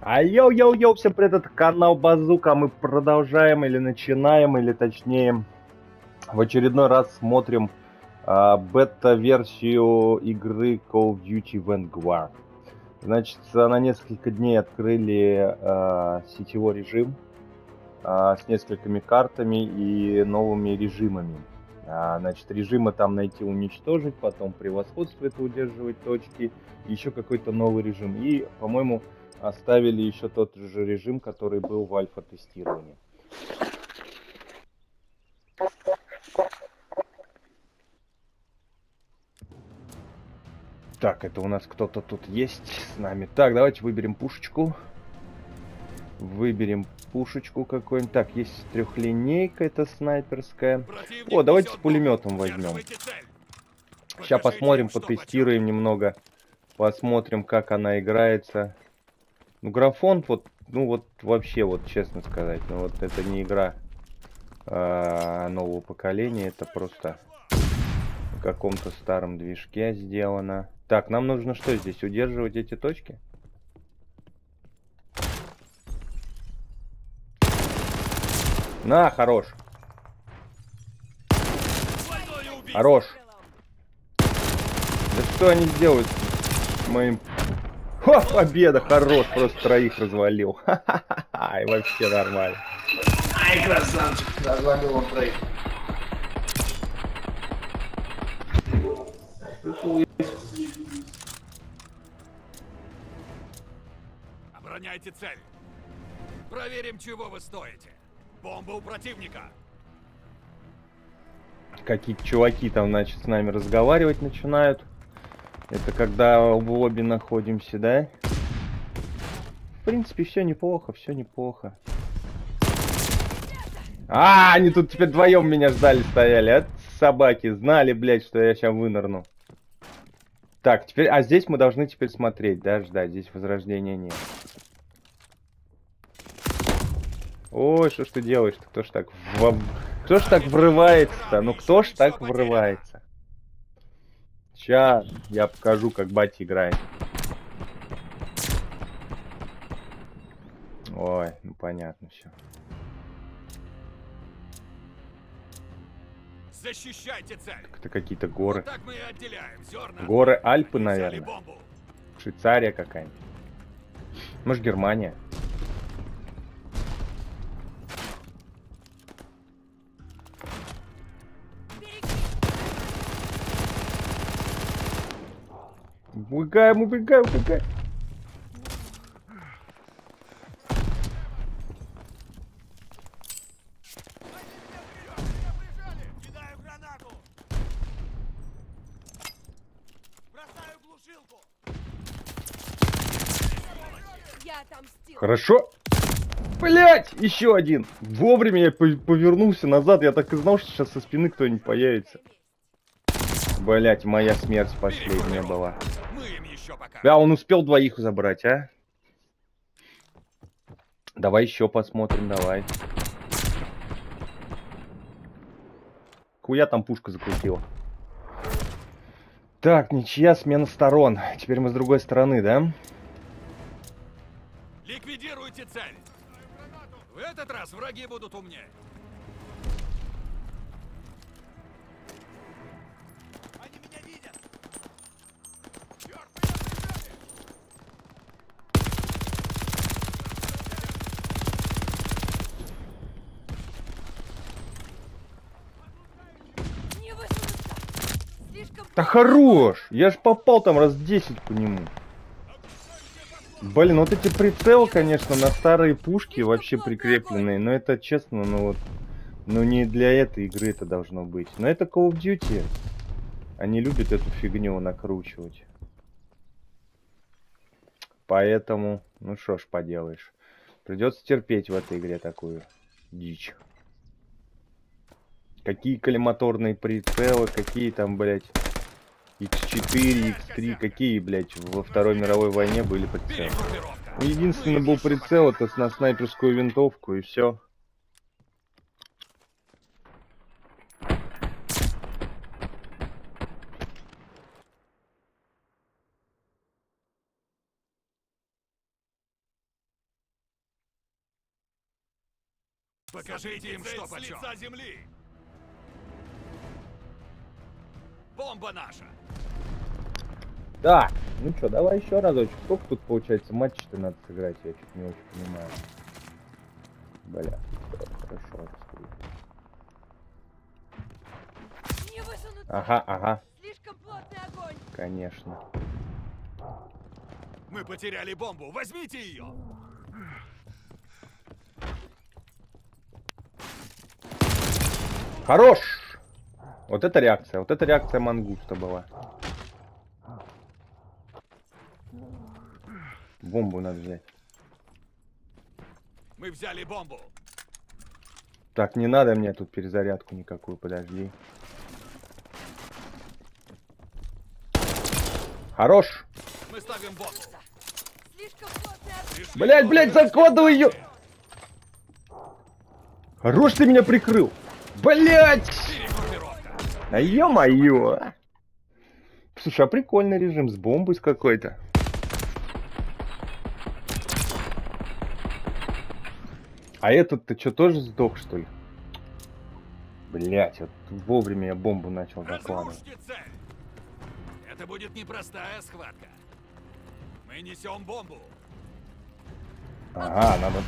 Айо-йо-йо, всем привет, это канал Базука. Мы продолжаем или начинаем, или точнее в очередной раз смотрим бета-версию игры Call of Duty: Vanguard. Значит, на несколько дней открыли сетевой режим с несколькими картами и новыми режимами. Значит, режимы там найти, уничтожить, потом превосходство это удерживать, точки, еще какой-то новый режим. И, по-моему, оставили еще тот же режим, который был в альфа-тестировании. Так, это у нас кто-то тут есть с нами. Так, давайте выберем пушечку. Выберем пушечку какую-нибудь. Так, есть трехлинейка, это снайперская. О, давайте с пулеметом возьмем. Сейчас посмотрим, потестируем немного. Посмотрим, как она играется. Ну, графон, вот, ну вот вообще, вот честно сказать, ну вот это не игра нового поколения, это просто в каком-то старом движке сделано. Так, нам нужно что здесь, удерживать эти точки? На, хорош. Хорош. Да что они сделают с моим... О, победа, хорош, просто троих развалил. Ха-ха-ха, и вообще нормально. Ай, красавчик, развалил он троих. Обороняйте цель. Проверим, чего вы стоите. Бомба у противника. Какие-то чуваки там, значит, с нами разговаривать начинают. Это когда в лобби находимся, да? В принципе, все неплохо, все неплохо. А, они тут теперь вдвоем меня ждали, стояли, а? Собаки, знали, блядь, что я сейчас вынырну. Так, теперь, а здесь мы должны теперь смотреть, да, ждать, здесь возрождения нет. Ой, что ж ты делаешь-то, кто ж так... Кто ж так врывается-то, ну кто ж так врывается? Сейчас я покажу, как батя играет. Ой, ну понятно все. Защищайте цель. Это какие-то горы. Вот так мы и отделяем зерна. Горы Альпы, наверное. Швейцария какая-нибудь. Может, Германия. Убегаем, убегаем, убегаем. Кидаю гранату. Бросаю глушилку. Я отомстил. Хорошо. Блять, еще один. Вовремя я повернулся назад. Я так и знал, что сейчас со спины кто-нибудь появится. Блять, моя смерть последняя была. Да, он успел двоих забрать, а? Давай еще посмотрим, давай. Хуя там пушка закрутила. Так, ничья, смена сторон. Теперь мы с другой стороны, да? Ликвидируйте цель. В этот раз враги будут умнее. Да хорош! Я ж попал там раз 10 по нему. Блин, вот эти прицелы, конечно, на старые пушки вообще прикрепленные. Но это, честно, ну вот... Ну не для этой игры это должно быть. Но это Call of Duty. Они любят эту фигню накручивать. Поэтому, ну что ж поделаешь. Придется терпеть в этой игре такую дичь. Какие коллиматорные прицелы, какие там, блядь... Х4, Х3, какие, блядь, во Второй мировой войне были прицелы. Единственный был прицел, это на снайперскую винтовку, и все. Покажите им, что почем. С лица земли! Бомба наша! Да, ну что, давай еще разочек. Сколько тут получается матчей-то надо сыграть, я чуть не очень понимаю. Бля, хорошо. Ага, ага. Слишком плотный огонь. Конечно. Мы потеряли бомбу, возьмите ее. Хорош! Вот это реакция мангуста была. Бомбу надо взять. Мы взяли бомбу. Так, не надо мне тут перезарядку никакую, подожди. Хорош. Мы ставим бомбу. Блять, блять, закодывай ее. Хорош, ты меня прикрыл. Блять. А ё-моё. Слушай, а прикольный режим с бомбой с какой-то. А этот-то что, тоже сдох, что ли? Блять, вот вовремя я бомбу начал закладывать. Это будет непростая схватка. Мы несем бомбу. Ага, надо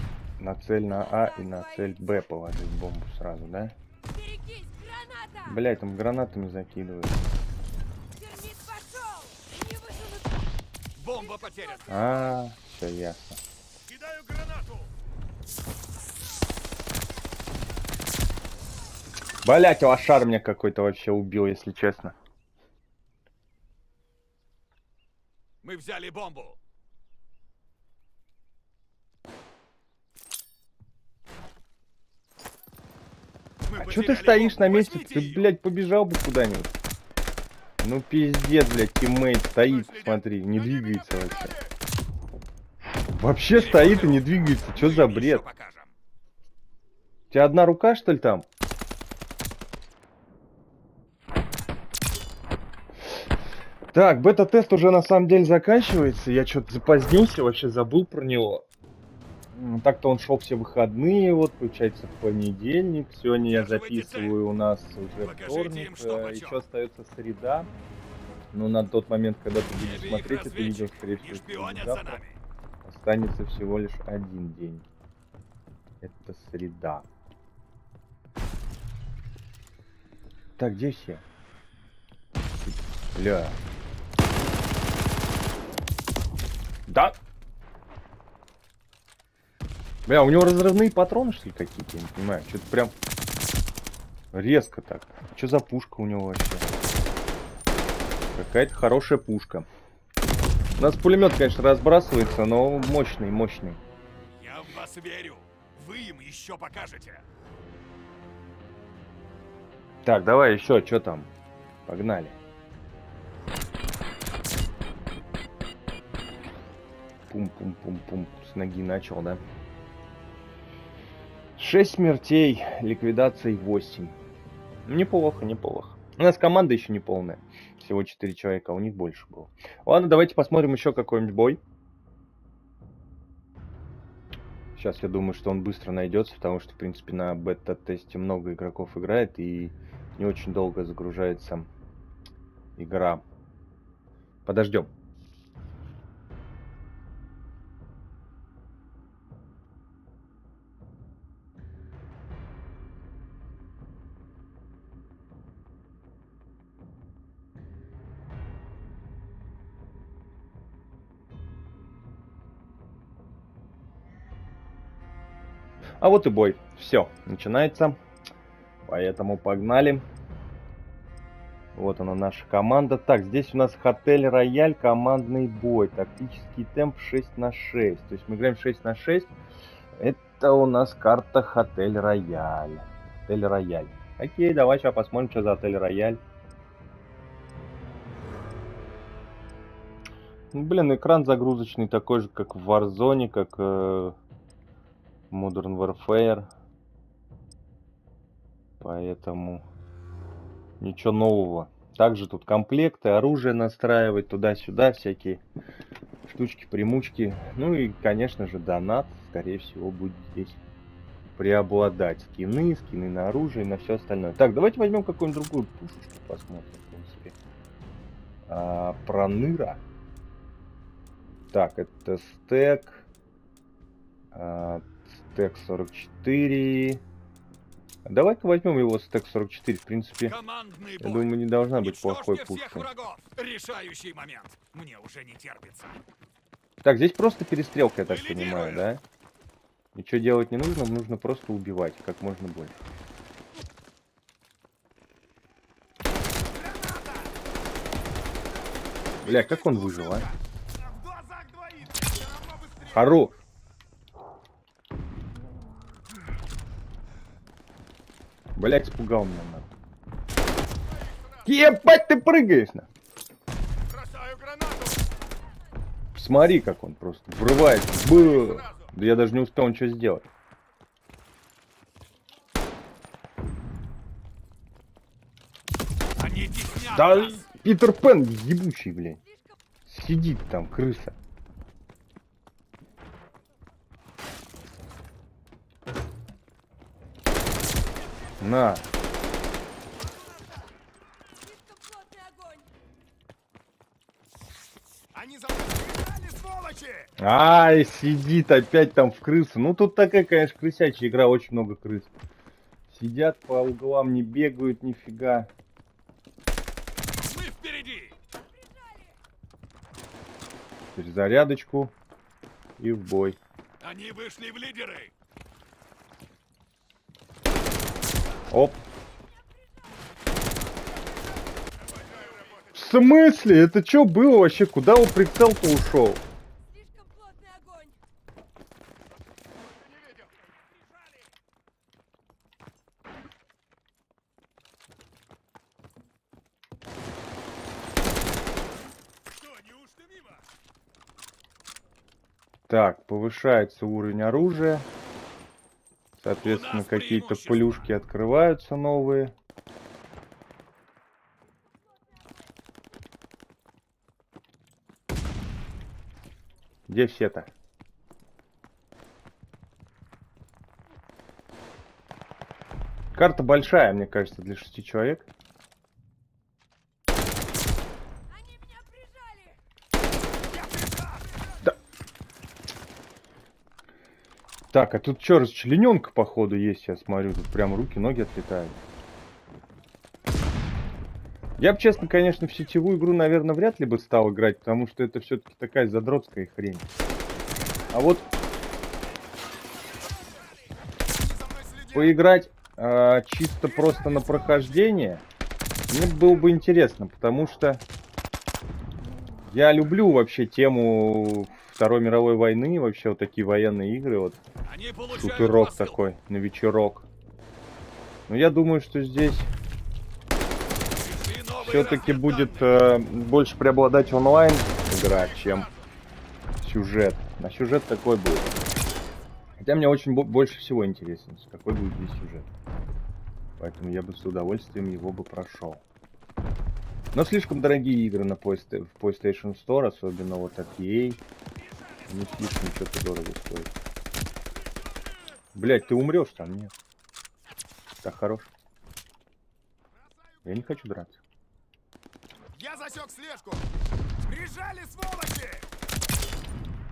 на цель на А и на цель Б положить бомбу сразу, да? Блять, там гранатами закидывают. Бомба потеряна. А, все ясно. Кидаю гранату. Блять, лошар меня какой-то вообще убил, если честно. Мы взяли бомбу. А чё ты стоишь на месте? Ты, блядь, побежал бы куда-нибудь. Ну пиздец, блядь, тиммейт стоит, смотри, не двигается вообще. Вообще стоит и не двигается, чё за бред? У тебя одна рука, что ли, там? Так, бета-тест уже на самом деле заканчивается. Я что-то запоздился, вообще забыл про него. Так-то он шел все выходные, вот, получается, в понедельник. Сегодня я записываю у нас уже вторник. Еще остается среда. Но на тот момент, когда ты будешь смотреть это видео, скорее всего, завтра, останется всего лишь один день. Это среда. Так, где все? Бля. Да? Бля, у него разрывные патроны, что ли, какие-то? Я не понимаю. Что-то прям резко так. Что за пушка у него вообще? Какая-то хорошая пушка. У нас пулемет, конечно, разбрасывается, но мощный, мощный. Я в вас верю. Вы им еще покажете. Так, давай еще. Что там? Погнали. Пум-пум-пум-пум. С ноги начал, да? 6 смертей, ликвидаций 8. Неплохо, неплохо. У нас команда еще не полная. Всего 4 человека, у них больше было. Ладно, давайте посмотрим еще какой-нибудь бой. Сейчас я думаю, что он быстро найдется, потому что, в принципе, на бета-тесте много игроков играет и не очень долго загружается игра. Подождем. А вот и бой. Все, начинается. Поэтому погнали. Вот она, наша команда. Так, здесь у нас Hotel Royale, командный бой. Тактический темп 6 на 6. То есть мы играем 6 на 6. Это у нас карта Hotel Royale. Hotel Royale. Окей, давай сейчас посмотрим, что за Hotel Royale. Ну, блин, экран загрузочный такой же, как в Warzone, как... Modern Warfare, поэтому ничего нового. Также тут комплекты, оружие настраивать туда-сюда, всякие штучки, примучки. Ну и, конечно же, донат, скорее всего, будет здесь преобладать скины, скины на оружие, на все остальное. Так, давайте возьмем какую-нибудь другую пушечку, посмотрим, в принципе. Проныра. Так, это стек. Стек 44. Давай-ка возьмем его стек 44, в принципе. Я думаю, не должна быть плохой пушка. Решающий момент. Мне уже не терпится. Так, здесь просто перестрелка, я так понимаю, да? Ничего делать не нужно, нужно просто убивать как можно больше. Бля, как он выжил, а? Хорош! Блять, испугал меня, нахуй. Ебать, ты прыгаешь, на. Смотри, как он просто врывает. Бу! Да я даже не успел ничего сделать. Да, Питер Пен ебучий, блядь. Сидит там, крыса. На. Ай, сидит опять там в крысу. Ну тут такая, конечно, крысячая игра, очень много крыс. Сидят по углам, не бегают, нифига. Мы впереди. Перезарядочку и в бой. Они вышли в лидеры. Оп. В смысле? Это что было вообще? Куда он прицел-то ушел? Так, повышается уровень оружия. Соответственно, какие-то плюшки открываются новые. Где все-то? Карта большая, мне кажется, для 6 человек. Так, а тут что, расчлененка, походу, есть, я смотрю, тут прям руки, ноги отлетают. Я бы, честно, конечно, в сетевую игру, наверное, вряд ли бы стал играть, потому что это все-таки такая задротская хрень. А вот поиграть чисто просто на прохождение мне было бы интересно, потому что я люблю вообще тему Второй мировой войны, вообще вот такие военные игры, вот шутерок такой, на вечерок. Но я думаю, что здесь все-таки будет больше преобладать онлайн игра, чем сюжет. На сюжет такой будет. Хотя мне очень больше всего интересно, какой будет здесь сюжет. Поэтому я бы с удовольствием его бы прошел. Но слишком дорогие игры на PlayStation Store, особенно вот от EA. Не слишком что-то дорого стоит. Блять, ты умрешь там, нет? Так, хорош. Я не хочу драться. Я засек слежку. Прижали, сволочи!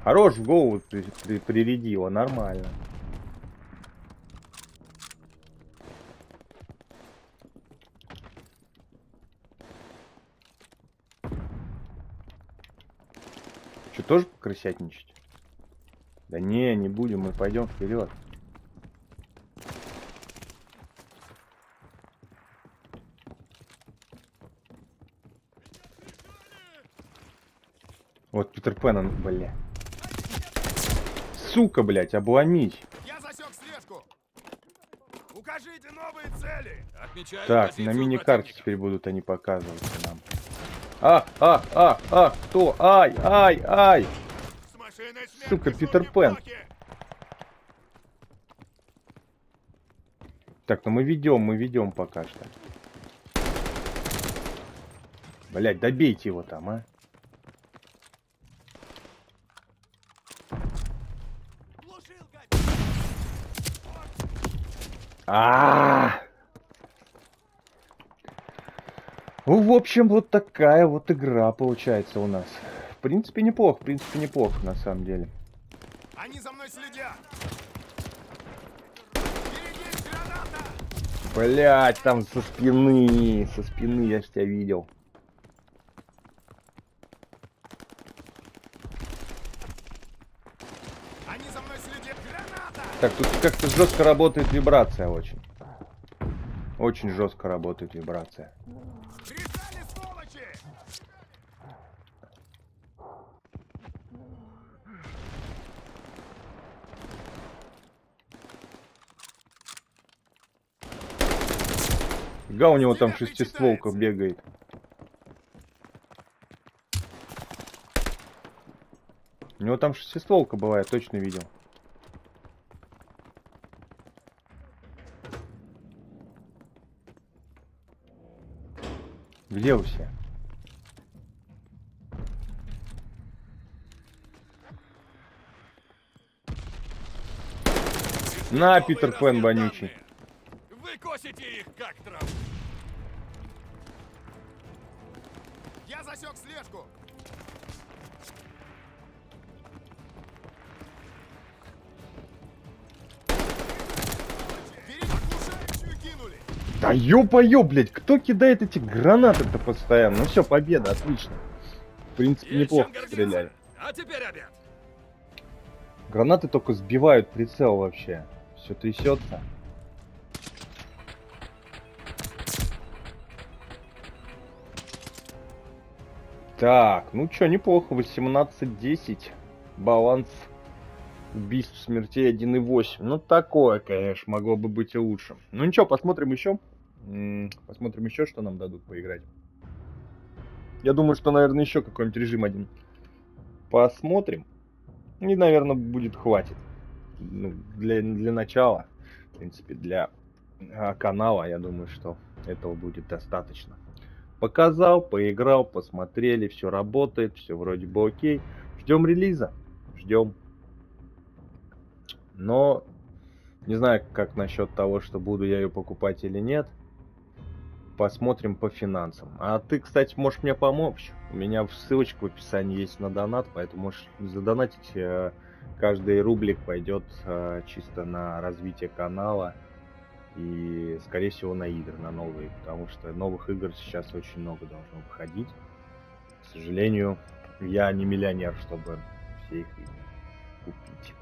Хорош, в голову приведи его, нормально. Тоже крысятничать? Да не, не будем, мы пойдем вперед. Вот Питер Пен, он, бля. Сука, блядь, обломись. Я засек слежку. Укажите новые цели. Отмечаю. Так, на мини-карте теперь будут они показываться нам. Кто? Ай, ай, ай! Сука, Питер Пен. Так, ну мы ведем пока что. Блять, добейте его там, а. Ну, в общем, вот такая вот игра получается у нас. В принципе, неплохо, на самом деле. Они за мной следят. Блять, там со спины, я ж тебя видел. Они за мной следят. Граната! Так, тут как-то жестко работает вибрация очень. Очень жестко работает вибрация. Присали, сволочи! Га, у него там шестистволка бегает. У него там шестистволка бывает, точно видел. Где вы все? На, Питер Пен вонючий. Вы косите их как трав. Я засек слежку. Да ё-поё, блядь, кто кидает эти гранаты-то постоянно? Ну все, победа, отлично. В принципе, неплохо стреляли. А теперь обед. Гранаты только сбивают прицел вообще. Все трясется. Так, ну чё, неплохо, 18-10. Баланс убийств, смертей 1,8. Ну такое, конечно, могло бы быть и лучше. Ну ничего, посмотрим еще. Посмотрим еще, что нам дадут поиграть. Я думаю, что, наверное, еще какой-нибудь режим один посмотрим. И, наверное, будет хватит. Ну, для начала, в принципе, для канала, я думаю, что этого будет достаточно. Показал, поиграл, посмотрели, все работает, все вроде бы окей. Ждем релиза, ждем. Но не знаю, как насчет того, что буду я ее покупать или нет. Посмотрим по финансам. А ты, кстати, можешь мне помочь. У меня ссылочка в описании есть на донат, поэтому можешь задонатить. Каждый рублик пойдет чисто на развитие канала и, скорее всего, на игры, на новые. Потому что новых игр сейчас очень много должно выходить. К сожалению, я не миллионер, чтобы все их купить.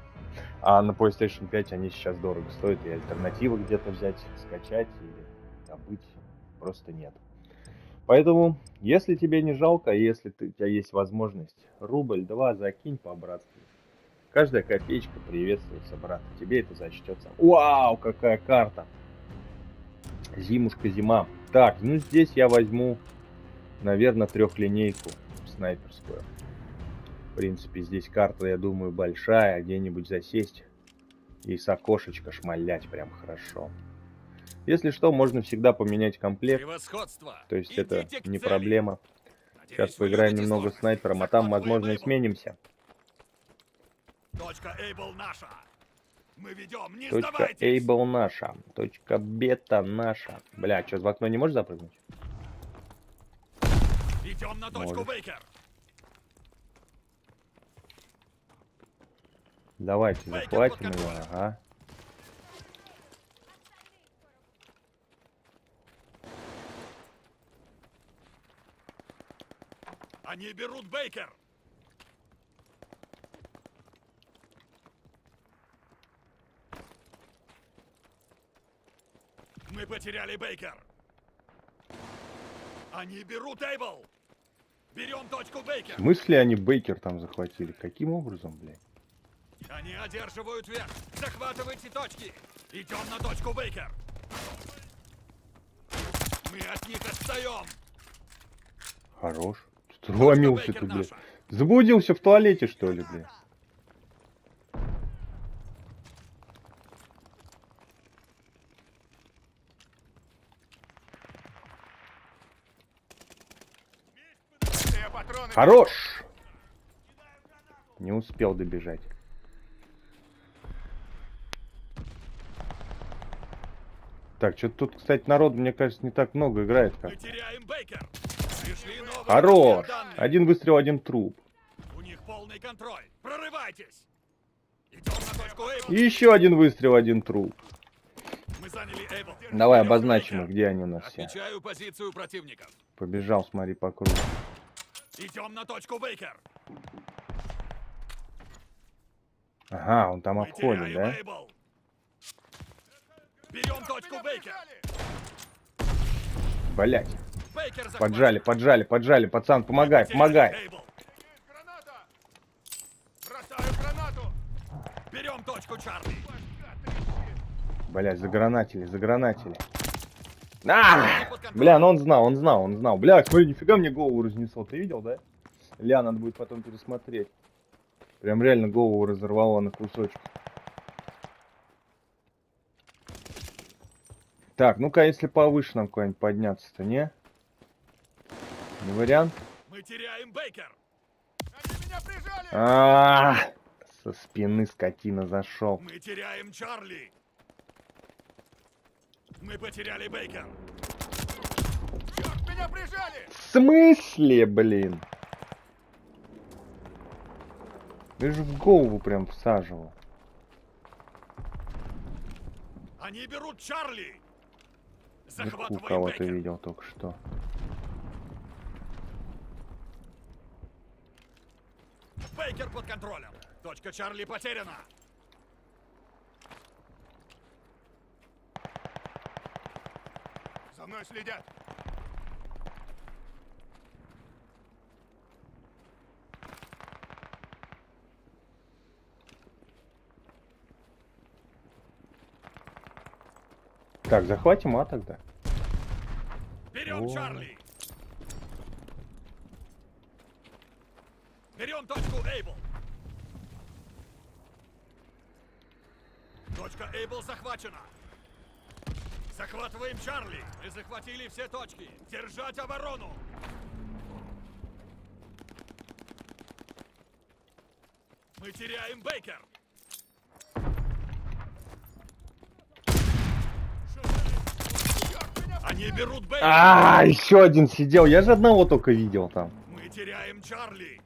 А на PlayStation 5 они сейчас дорого стоят, и альтернативы где-то взять, скачать или добыть просто нет. Поэтому, если тебе не жалко, если у тебя есть возможность, рубль-два закинь по-братски. Каждая копеечка приветствуется, брат. Тебе это зачтется. Вау, какая карта! Зимушка-зима. Так, ну здесь я возьму, наверное, трехлинейку снайперскую. В принципе, здесь карта, я думаю, большая, где-нибудь засесть и с окошечка шмалять прям хорошо. Если что, можно всегда поменять комплект, то есть это не проблема. Сейчас поиграем немного с снайпером, а там, возможно, и сменимся. Точка Эйбл наша. Мы ведем, не сдавайтесь. Точка Эйбл наша. Точка Бета наша. Бля, что, в окно не можешь запрыгнуть? Идем на точку Бейкер. Давайте захватим его, ага. Они берут Бейкер. Мы потеряли Бейкер. Они берут Эйбл. Берем точку Бейкер. В смысле они Бейкер там захватили? Каким образом, блядь? Они одерживают верх. Захватывайте точки. Идем на точку Бейкер. Мы от них отстаем. Хорош. Сломился ты, блядь. Заблудился в туалете, что ли, блядь? Хорош. Не успел добежать. Так, что-то тут, кстати, народ, мне кажется, не так много играет. Как. Хорош! Один выстрел, один труп. У них полный контроль. Прорывайтесь! И еще один выстрел, один труп. Мы заняли Эйбл. Давай обозначим, где они у нас все. Отмечаю позицию противников. Побежал, смотри, по кругу. Идем на точку Бейкер. Ага, он там обходит, да? Эйбл. Берем точку Бейкер. Блять. Поджали, поджали, поджали. Пацан, помогай, помогай. Берем точку Чарли. Блять, загранатили, загранатили. А! Бля, ну он знал, он знал, он знал. Бля, смотри, нифига мне голову разнесло. Ты видел, да? Ля, надо будет потом пересмотреть. Прям реально голову разорвало на кусочек. Так, ну-ка, если повыше нам куда-нибудь подняться-то, не? Не вариант? Мы теряем Бейкер. Они меня прижали! А-а-а! Со спины скотина зашел. Мы теряем Чарли. Мы потеряли Бейкер. Черт, меня прижали! В смысле, блин? Я же в голову прям всаживал. Они берут Чарли. Захватываем Бейкер. Кого-то видел только что. Бейкер под контролем. Точка Чарли потеряна. За мной следят. Так, захватим А тогда. Берем о. Чарли. Берем точку Эйбл. Точка Эйбл захвачена. Захватываем Чарли. Мы захватили все точки. Держать оборону. Мы теряем Бейкер. Они берут Бейкер. А, еще один сидел. Я же одного только видел там. Мы теряем Чарли.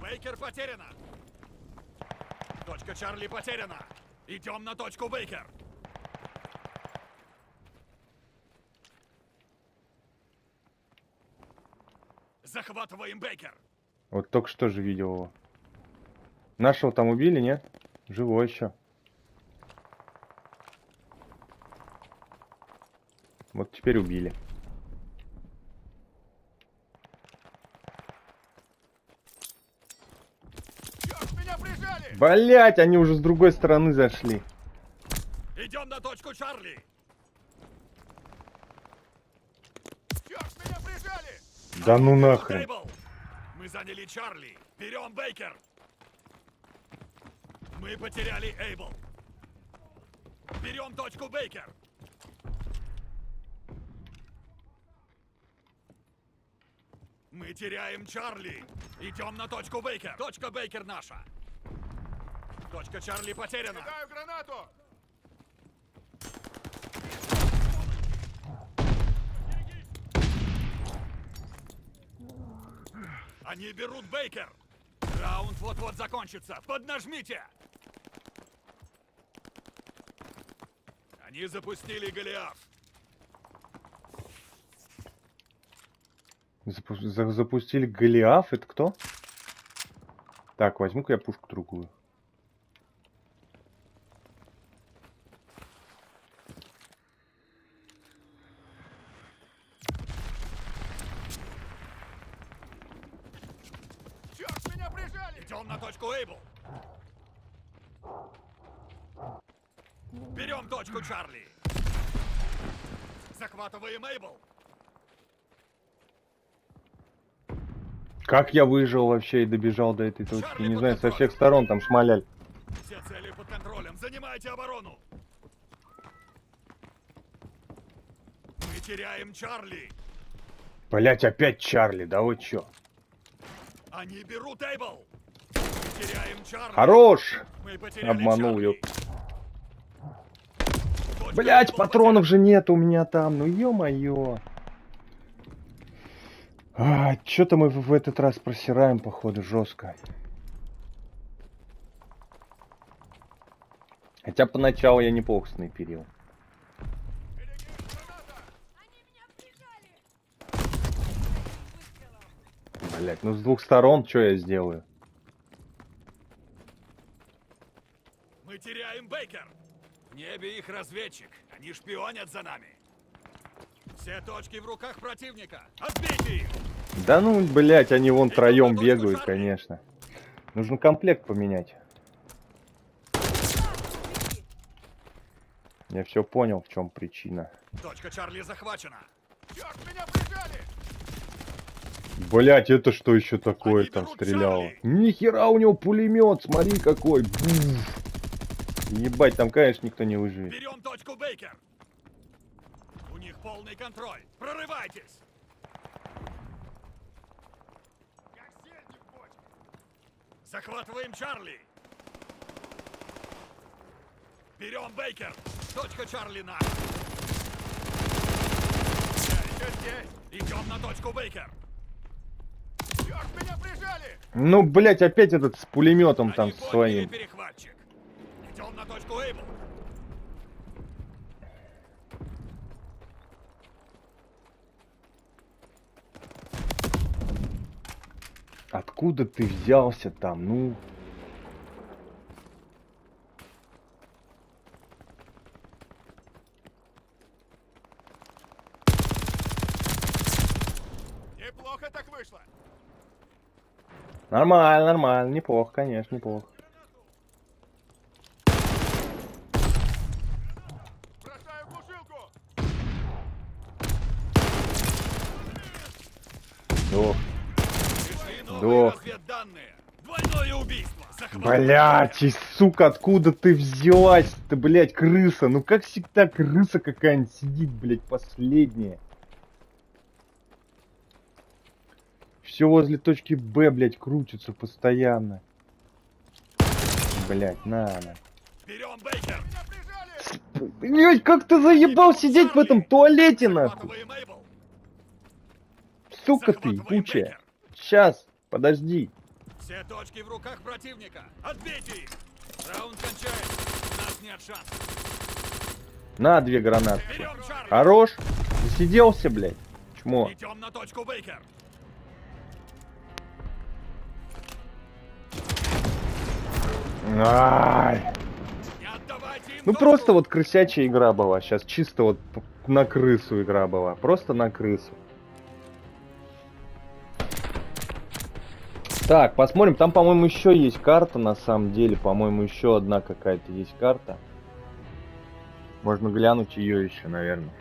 Бейкер потеряна. Точка Чарли потеряна. Идем на точку Бейкер. Захватываем Бейкер. Вот только что же видел его. Нашего там убили, нет? Живой еще. Вот теперь убили. Блять, они уже с другой стороны зашли. Идем на точку Чарли. Черт, меня прижали! Да ну нахрен. Мы заняли Чарли. Берем Бейкер. Мы потеряли Эйбл. Берем точку Бейкер. Мы теряем Чарли. Идем на точку Бейкер. Точка Бейкер наша. Точка Чарли потеряна. Кидаю гранату. Они берут Бейкер. Раунд вот-вот закончится. Поднажмите. Они запустили Голиаф. Запустили Голиаф? Это кто? Так, возьму-ка я пушку другую. Идем на точку Эйбл. Берем точку Чарли. Захватываем Эйбл. Как я выжил вообще и добежал до этой точки? Чарли, не знаю, со всех сторон там шмаляли. Все цели под контролем. Занимайте оборону. Мы теряем Чарли. Блять, опять Чарли, да вот чё? Они берут Эйбл. Теряем Чарли. Хорош! Обманул ее. Блять, патронов же нет у меня там, ну ё-моё. А, чё-то мы в этот раз просираем, походу, жестко. Хотя поначалу я неплохо снайперил. Блять, ну с двух сторон что я сделаю? Мы теряем Бейкер. В небе их разведчик. Они шпионят за нами. Все точки в руках противника. Отбейте их! Да ну, блять, они вон троем бегают, конечно. Нужно комплект поменять. Я все понял, в чем причина. Точка Чарли захвачена. Черт, меня прижали! Блять, это что еще такое там стреляло? Нихера у него пулемет, смотри какой. Буф. Ебать, там, конечно, никто не выживет. Берем точку Бейкер. У них полный контроль. Прорывайтесь. Захватываем Чарли. Берем Бейкер. Точка Чарли на. Идем на точку Бейкер. Ну, блять, опять этот с пулеметом. Они там своим. Идем на точку Эйбл. Откуда ты взялся там, ну? Неплохо так вышло. Нормально, нормально, неплохо, конечно, неплохо. Бросаю глушилку. Дох. Дох. Блять, и сука, откуда ты взялась? Ты, блять, крыса. Ну как всегда, крыса какая-нибудь сидит, блять, последняя. Все возле точки Б, блять, крутится постоянно. Блять, на. Берем Бейкер. Блять, как ты заебал сидеть в этом туалете, нахуй? Сука ты, пучая. Сейчас, подожди. Все точки в руках противника. Отбейте их. Раунд кончается. У нас нет шансов. На, две гранатки. Хорош. Засиделся, блять. Чмо. Идем на точку Бейкер. Ай. Ну просто вот крысячая игра была. Сейчас чисто вот на крысу игра была. Просто на крысу. Так, посмотрим. Там, по-моему, еще есть карта на самом деле. По-моему, еще одна какая-то есть карта. Можно глянуть ее еще, наверное.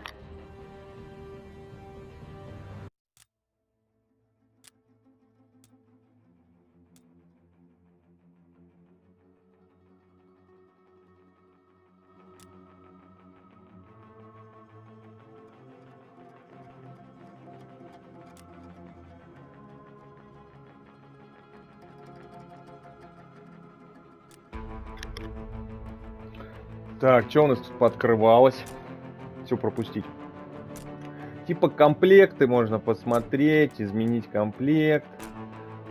Так, что у нас тут подкрывалось? Все пропустить. Типа комплекты можно посмотреть, изменить комплект.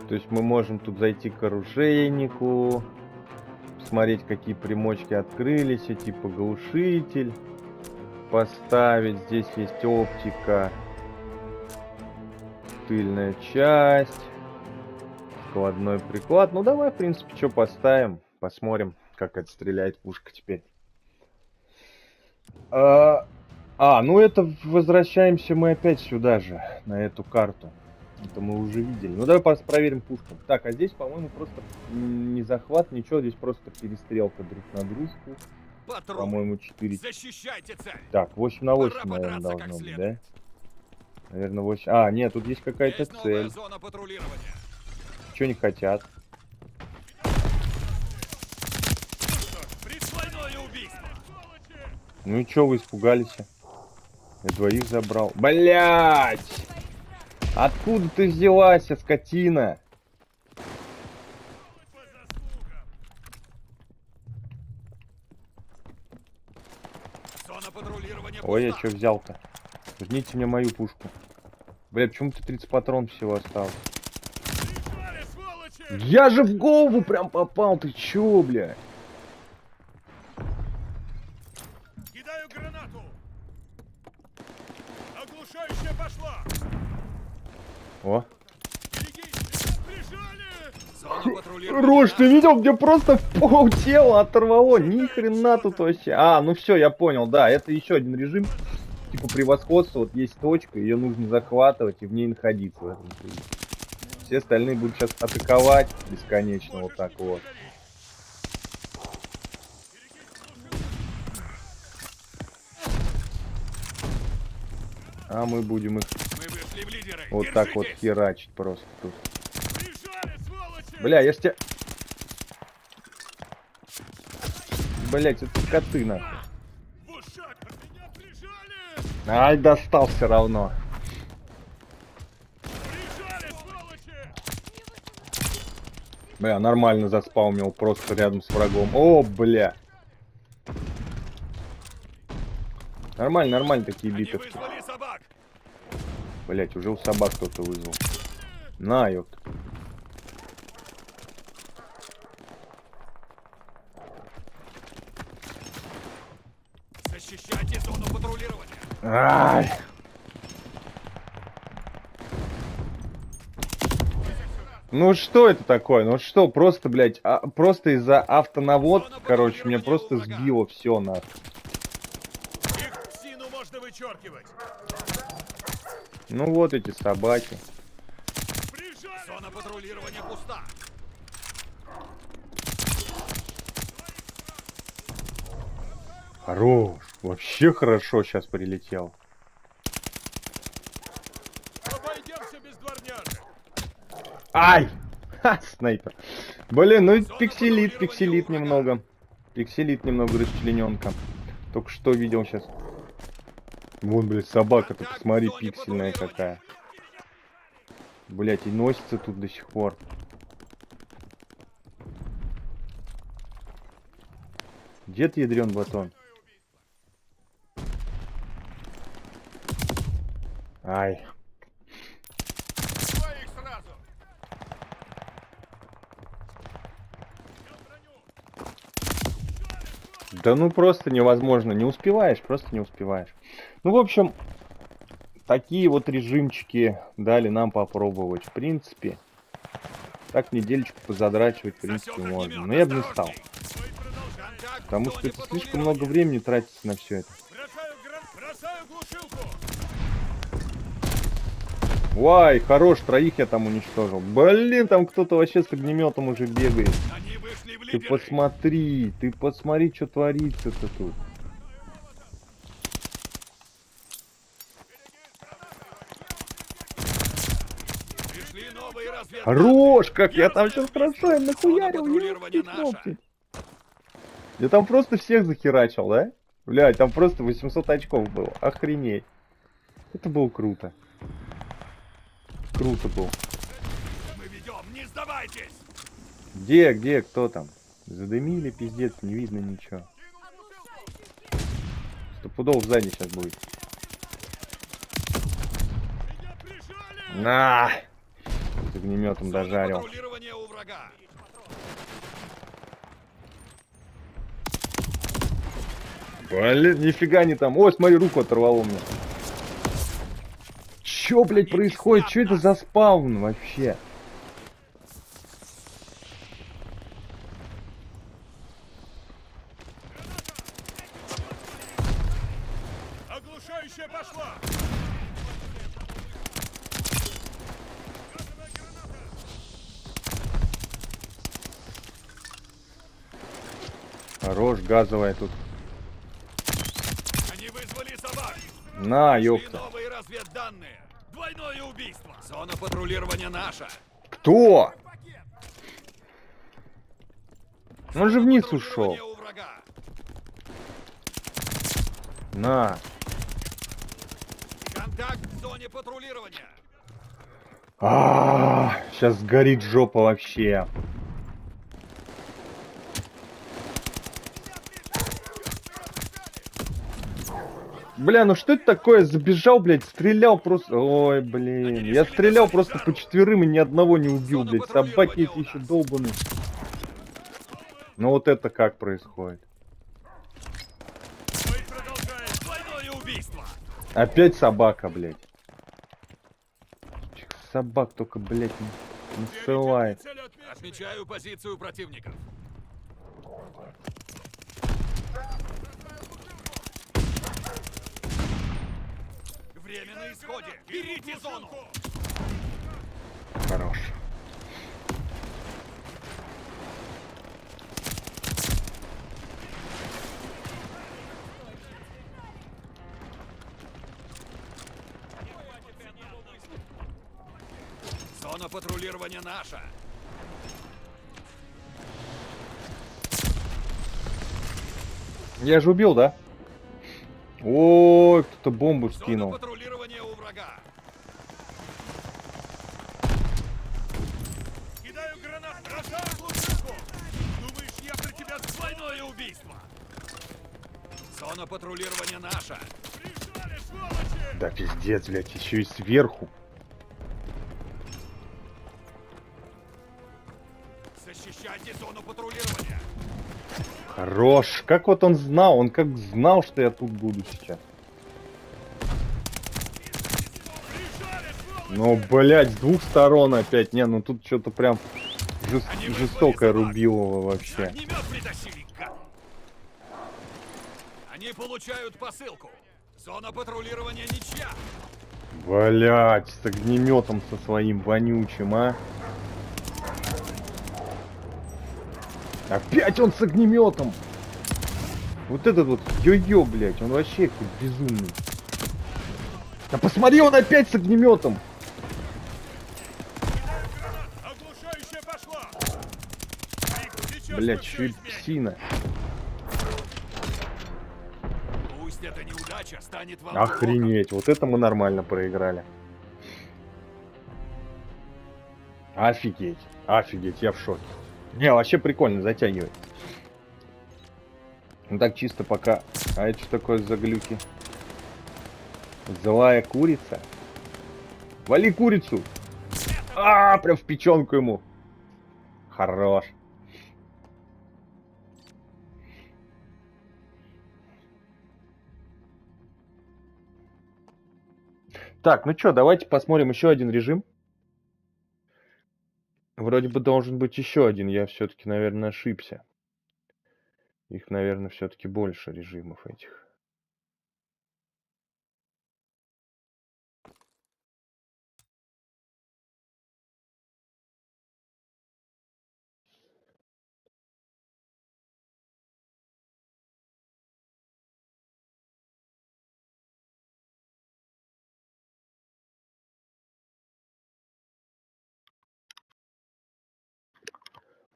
То есть мы можем тут зайти к оружейнику, посмотреть, какие примочки открылись, и типа глушитель поставить. Здесь есть оптика, тыльная часть, складной приклад. Ну давай, в принципе, что поставим, посмотрим, как отстреляет пушка теперь. Ну это возвращаемся мы опять сюда же, на эту карту. Это мы уже видели. Ну давай просто проверим пушку. Так, а здесь, по-моему, просто не захват, ничего. Здесь просто перестрелка друг на дружку. По-моему, 4. Так, 8 на 8, наверное, должно быть, да? Наверное, 8. А, нет, тут есть какая-то цель. Чего не хотят? Ну и чё вы испугались? Я двоих забрал. Блять! Откуда ты взялась, скотина? Ой, я что взял-то? Верните мне мою пушку. Бля, почему-то 30 патронов всего осталось. Я же в голову прям попал, ты чё, бля? Кидаю гранату. Оглушающая пошла. О. Рош, ты видел, где просто пол тела оторвало? Ни хрена тут вообще. А, ну все, я понял, да, это еще один режим. Типа превосходство, вот есть точка, ее нужно захватывать и в ней находиться. В этом. Все остальные будут сейчас атаковать бесконечно вот так вот. А мы будем их вот так вот херачить просто тут. Бля, я ж тебя... Блять, это коты нахуй. Ай, достал все равно. Бля, нормально заспаумил просто рядом с врагом. О, бля. Нормально, нормально такие битовки. Блять, уже у собак кто-то вызвал. На, ёпт. Защищайте зону патрулирования. Ай. Ну что это такое? Ну что, просто, блядь, просто из-за автонаводки, короче, мне просто сбило все нахуй. Их псину можно вычеркивать. Ну вот эти собаки. Зона патрулирования пуста. Хорош. Вообще хорошо сейчас прилетел. Ай! Ха, снайпер. Блин, ну пикселит немного. Пикселит немного расчлененка. Только что видел сейчас. Вон, блядь, собака-то, посмотри, пиксельная какая. Блять, и носится тут до сих пор. Где ты, ядрен батон? Ай. Да ну просто невозможно, не успеваешь, просто не успеваешь. Ну, в общем, такие вот режимчики дали нам попробовать. В принципе, так недельку позадрачивать, в принципе, можно. Но я бы не стал. Потому что это слишком много времени тратится на все это. Уай, хорош, троих я там уничтожил. Блин, там кто-то вообще с огнеметом уже бегает. Ты посмотри, что творится-то тут. Рожь, как я там сейчас хорошо нахуярил, я там просто всех захерачил, да? Блядь, там просто 800 очков было, охренеть. Это было круто. Круто было. Мы ведем, не сдавайтесь! Где, кто там? Задымили, пиздец, не видно ничего. 100 пудов сзади сейчас будет. На! С огнеметом дожарил. Блин, нифига не там. Ой, смотри, руку оторвало мне. Чё, блядь, происходит? Чё это за спаун вообще? Оглушающая пошла. Хорош, газовая тут. Они вызвали собак. На, ёпта. Новые разведданные. Двойное убийство. Зона патрулирования наша. Кто? Он же вниз ушел. На. Контакт в зоне патрулирования. Сейчас горит жопа вообще. Бля, ну что это такое? Забежал, блядь, стрелял просто... Ой, блин. Я стрелял просто по четверым и ни одного не убил, блядь. Собаки эти еще долбаные. Ну вот это как происходит? Опять собака, блядь. Собак только, блядь, насылает. Отмечаю позицию противников. Время на исходе. Берите зону. Хорош. Зона патрулирования наша. Я же убил, да? Ой, кто-то бомбу скинул. Кидаю гранату, бросаю лучнику. Думаешь, я про тебя двойное убийство? Зона патрулирования наша. Прижали, сволочи! Да пиздец, блядь, еще и сверху. Защищайте зону патрулирования. Хорош. Как вот он знал? Он как знал, что я тут буду сейчас. Ну, блядь, с двух сторон опять. Не, ну тут что-то прям жестокое рубилово вообще. Огнемет притащили, гад. Они получают посылку. Зона патрулирования ничья. Блядь, с огнеметом со своим вонючим, а. Опять он с огнеметом. Вот этот вот йо-йо, блядь, он вообще какой-то безумный. Да посмотри, он опять с огнеметом. Блять, еще и псина. Пусть это неудача станет вам. Охренеть, вот это мы нормально проиграли. Офигеть, офигеть, я в шоке. Не, вообще прикольно, затягивает. Ну так чисто пока. А это что такое за глюки? Злая курица. Вали курицу! А, прям в печенку ему. Хорош. Так, ну что, давайте посмотрим еще один режим. Вроде бы должен быть еще один. Я все-таки, наверное, ошибся. Их, наверное, все-таки больше режимов этих.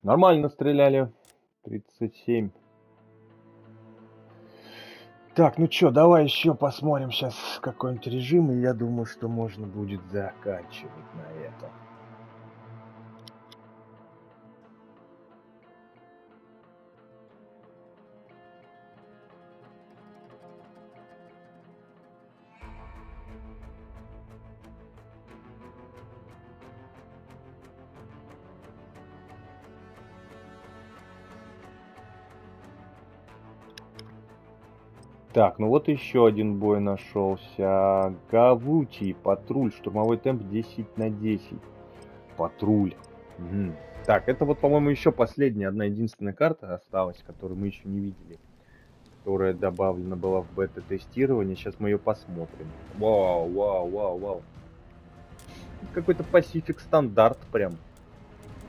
Нормально стреляли. 37. Так, ну чё, давай еще посмотрим сейчас какой-нибудь режим. И я думаю, что можно будет заканчивать на этом. Так, ну вот еще один бой нашелся. Гавути, патруль, штурмовой темп 10 на 10. Патруль. Угу. Так, это вот, по-моему, еще последняя, одна единственная карта осталась, которую мы еще не видели. Которая добавлена была в бета-тестирование. Сейчас мы ее посмотрим. Вау, вау, вау, вау. Какой-то Pacific стандарт прям.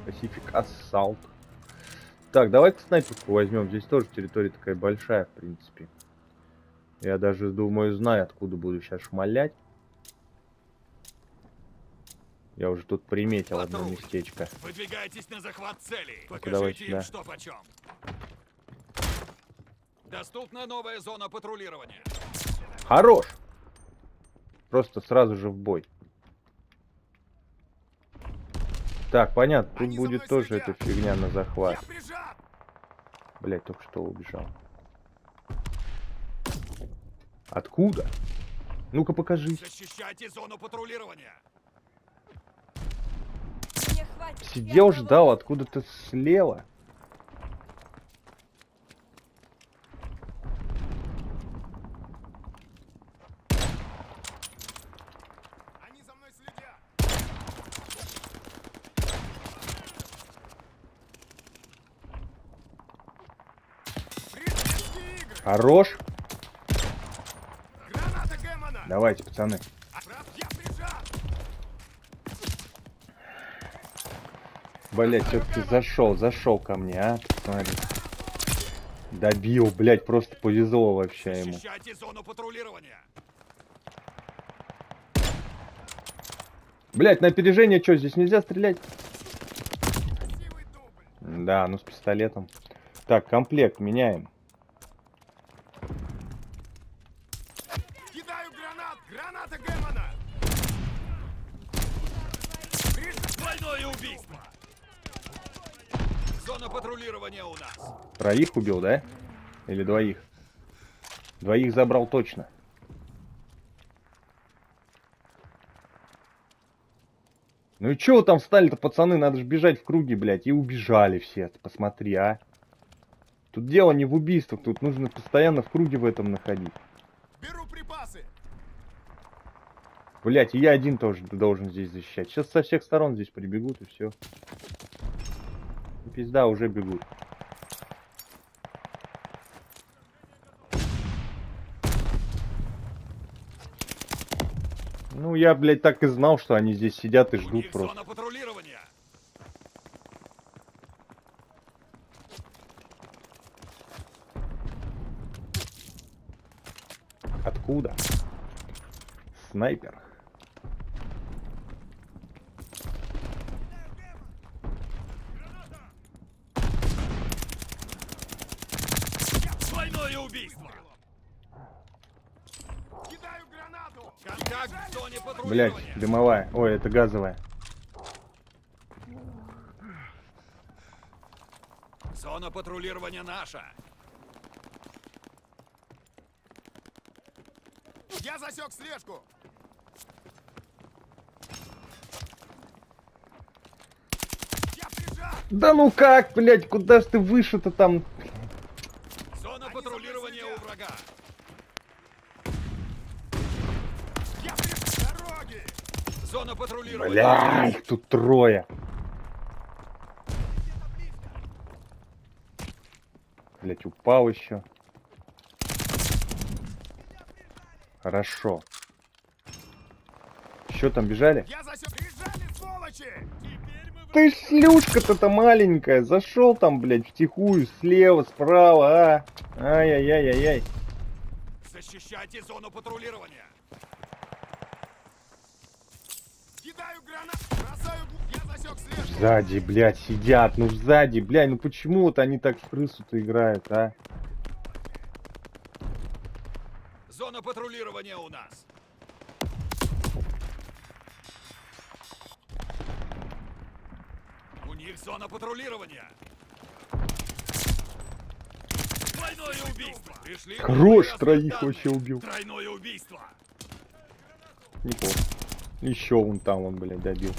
Pacific Assault. Так, давай-ка снайперку возьмем. Здесь тоже территория такая большая, в принципе. Я даже думаю, знаю, откуда буду сейчас шмалять. Я уже тут приметил одно местечко. Выдвигайтесь на захват цели. Покажите им, что почем. Доступна новая зона патрулирования. Хорош! Просто сразу же в бой. Так, понятно, тут будет тоже эта фигня на захват. Блять, только что убежал. Откуда? Ну-ка покажи. Защищайте зону патрулирования. Сидел, ждал, откуда-то слева. Они за мной следят. Хорош. Давайте, пацаны. Блять, все-таки зашел ко мне, а? Смотри. Добил, блять, просто повезло вообще ему. Блять, на опережение что, здесь нельзя стрелять? Да, ну с пистолетом. Так, комплект меняем. Троих убил, да? Или двоих? Двоих забрал точно. Ну и чё вы там встали-то, пацаны? Надо же бежать в круге, блядь. И убежали все. Посмотри, а. Тут дело не в убийствах. Тут нужно постоянно в круге в этом находить. Беру припасы. Блядь, и я один тоже должен здесь защищать. Сейчас со всех сторон здесь прибегут и все. Пизда, уже бегут. Ну, я, блядь, так и знал, что они здесь сидят и ждут просто. Откуда? Снайпер. Блять, дымовая. Ой, это газовая. Зона патрулирования наша. Я засек слежку. Я прижал. Да ну как, блять, куда ж ты выше-то там? Зона патрулирования у врага. Блядь, тут трое. Блядь, упал еще. Хорошо. Еще там бежали? Ты шлюшка-то маленькая. Зашел там, блядь, втихую, слева, справа, а. Ай-яй-яй-яй-яй. Защищайте зону патрулирования. Сзади, блядь, сидят. Ну сзади, блядь, ну почему вот они так в крысу-то играют, а? Зона патрулирования у нас. У них зона патрулирования. Двойное убийство. Пришли. Хорош, троих вообще убил. Тройное убийство. Не понял. Еще вон там он, блядь, добил.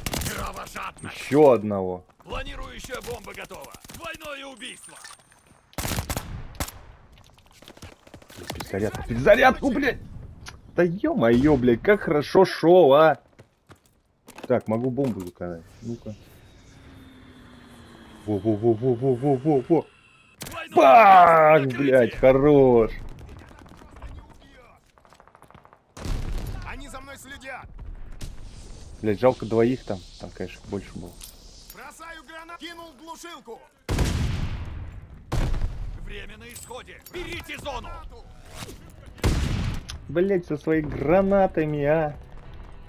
Еще одного. Планирующая бомба готова. Двойное убийство. Перезарядку, перезарядку, блядь. Да ё-моё, блядь, как хорошо шел, а. Так, могу бомбу заказать. Ну-ка. Во-во-во-во-во-во-во-во. Бах, блядь, хорош. Они за мной следят. Блять, жалко двоих там. Там, конечно, больше было. Бросаю гранату. Кинул глушилку. Время на исходе. Берите зону. Блять, со своими гранатами, а.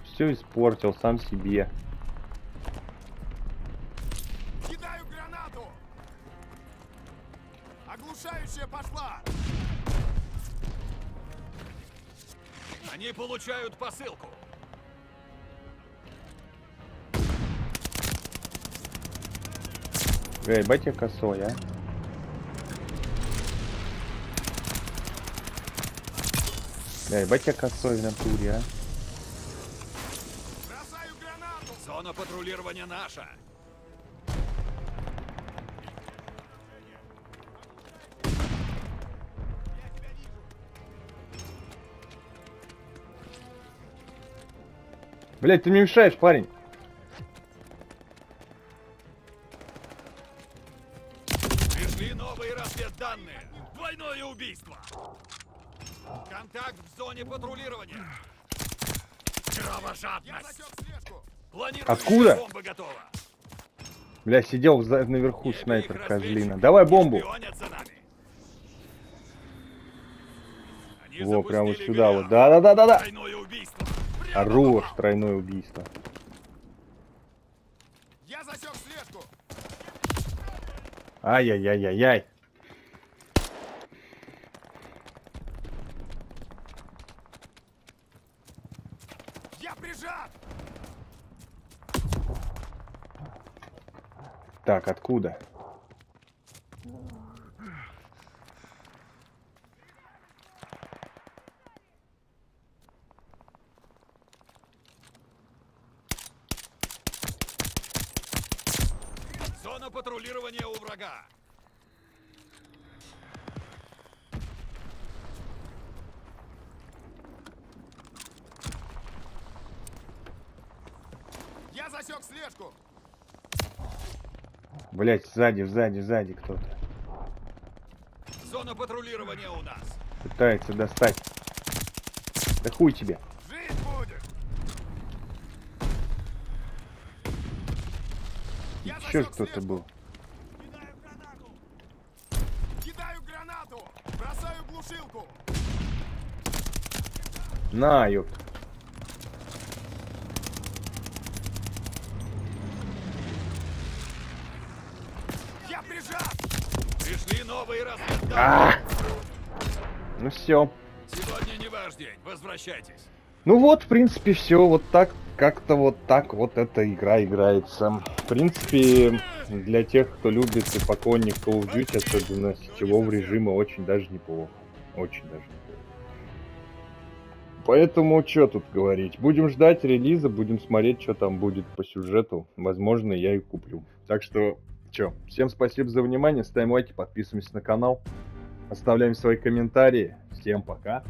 Все испортил сам себе. Кидаю гранату. Оглушающая пошла. Они получают посылку. Эй, батя косой, а? Да, ебать я косой в натуре, а. Бросаю гранату! Зона патрулирования наша! Блять, ты мне мешаешь, парень. Пришли новые разведданные. Двойное убийство. Контакт в зоне патрулирования. Кровожадность. Откуда? Бля, сидел наверху снайпер козлина. Давай бомбу. Во, прям вот сюда вот. Да-да-да-да-да. Хорош, тройное убийство. Я засек слежку. Ай-яй-яй-яй-яй. Я прижат. Так, откуда? Патрулирование у врага. Я засек слежку. Блять, сзади кто-то. Зона патрулирования у нас. Пытается достать. Да хуй тебе. Еще кто-то был. Кидаю гранату. Бросаю глушилку. На, ёпт. Я прижал. Пришли новые разведданные. Ну все. Сегодня не ваш день. Возвращайтесь. Ну вот, в принципе, все. Вот так. Как-то вот так вот эта игра играется. В принципе, для тех, кто любит и поклонник Call of Duty, особенно сетевого режима, очень даже неплохо. Очень даже неплохо. Поэтому, что тут говорить. Будем ждать релиза, будем смотреть, что там будет по сюжету. Возможно, я и куплю. Так что, что, всем спасибо за внимание. Ставим лайки, подписываемся на канал. Оставляем свои комментарии. Всем пока.